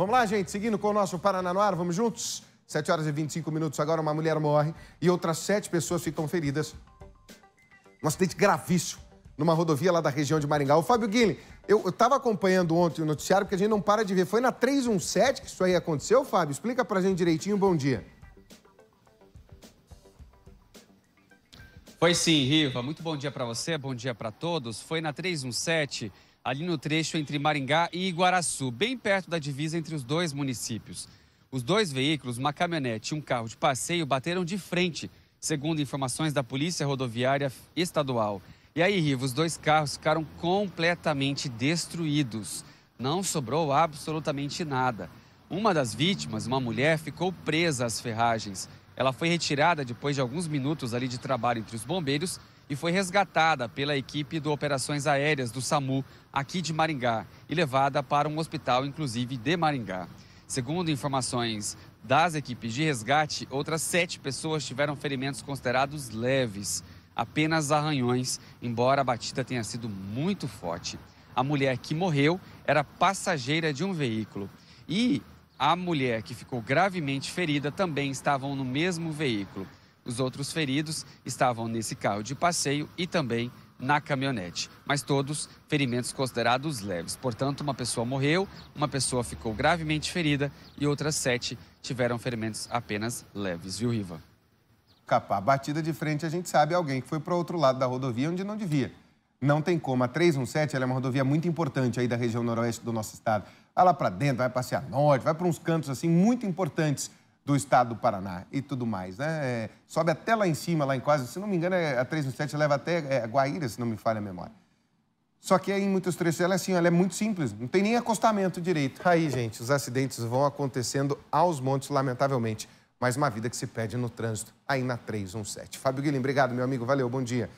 Vamos lá, gente, seguindo com o nosso Paraná no Ar, vamos juntos? 7 horas e 25 minutos agora, uma mulher morre e outras 7 pessoas ficam feridas. Um acidente gravíssimo numa rodovia lá da região de Maringá. O Fábio Guilherme, eu estava acompanhando ontem o noticiário, porque a gente não para de ver. Foi na 317 que isso aí aconteceu, Fábio? Explica pra gente direitinho, bom dia. Foi sim, Riva. Muito bom dia para você, bom dia para todos. Foi na 317, ali no trecho entre Maringá e Iguaraçu, bem perto da divisa entre os dois municípios. Os dois veículos, uma caminhonete e um carro de passeio, bateram de frente, segundo informações da Polícia Rodoviária Estadual. E aí, Riva, os dois carros ficaram completamente destruídos. Não sobrou absolutamente nada. Uma das vítimas, uma mulher, ficou presa às ferragens. Ela foi retirada depois de alguns minutos ali de trabalho entre os bombeiros e foi resgatada pela equipe de operações aéreas do SAMU aqui de Maringá e levada para um hospital, inclusive, de Maringá. Segundo informações das equipes de resgate, outras 7 pessoas tiveram ferimentos considerados leves, apenas arranhões, embora a batida tenha sido muito forte. A mulher que morreu era passageira de um veículo e a mulher que ficou gravemente ferida também estavam no mesmo veículo. Os outros feridos estavam nesse carro de passeio e também na caminhonete, mas todos ferimentos considerados leves. Portanto, uma pessoa morreu, uma pessoa ficou gravemente ferida e outras 7 tiveram ferimentos apenas leves, viu, Riva? A batida de frente, a gente sabe, alguém que foi para o outro lado da rodovia onde não devia. Não tem como. A 317, ela é uma rodovia muito importante aí da região noroeste do nosso estado. Vai lá para dentro, vai para Cianorte, vai para uns cantos assim muito importantes do estado do Paraná e tudo mais, né? Sobe até lá em cima, lá em quase, se não me engano, a 317 leva até Guaíra, se não me falha a memória. Só que aí, em muitos trechos, ela é assim, ela é muito simples, não tem nem acostamento direito. Aí, gente, os acidentes vão acontecendo aos montes, lamentavelmente. Mais uma vida que se perde no trânsito, aí na 317. Fábio Guilherme, obrigado, meu amigo, valeu, bom dia.